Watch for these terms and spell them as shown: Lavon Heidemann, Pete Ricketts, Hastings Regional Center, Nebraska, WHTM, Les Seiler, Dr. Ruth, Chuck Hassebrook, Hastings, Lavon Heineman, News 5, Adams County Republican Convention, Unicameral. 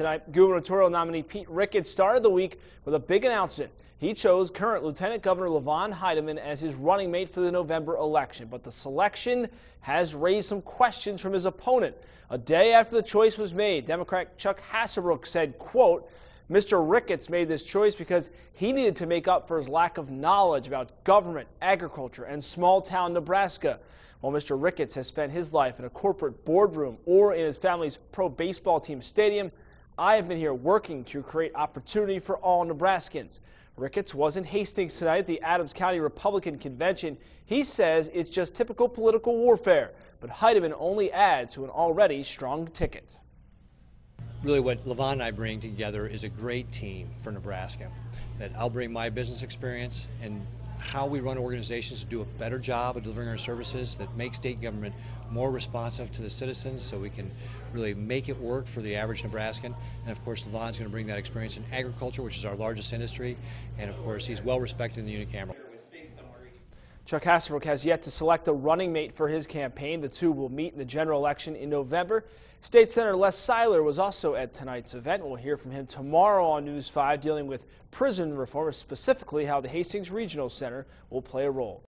Tonight, gubernatorial nominee Pete Ricketts started the week with a big announcement. He chose current Lieutenant Governor Lavon Heineman as his running mate for the November election, but the selection has raised some questions from his opponent. A day after the choice was made, Democrat Chuck Hassebrook said, quote, "Mr. Ricketts made this choice because he needed to make up for his lack of knowledge about government, agriculture, and small-town Nebraska." While Mr. Ricketts has spent his life in a corporate boardroom or in his family's pro baseball team stadium, I have been here working to create opportunity for all Nebraskans. Ricketts was in Hastings tonight at the Adams County Republican Convention. He says it's just typical political warfare, but Heideman only adds to an already strong ticket. Really what Lavon and I bring together is a great team for Nebraska. That I'll bring my business experience and how we run organizations to do a better job of delivering our services that make state government more responsive to the citizens so we can really make it work for the average Nebraskan. And of course, Lavon's going to bring that experience in agriculture, which is our largest industry. And of course, he's well respected in the Unicameral. Chuck Hassebrook has yet to select a running mate for his campaign. The two will meet in the general election in November. State Senator Les Seiler was also at tonight's event. We'll hear from him tomorrow on News 5 dealing with prison reform, specifically how the Hastings Regional Center will play a role.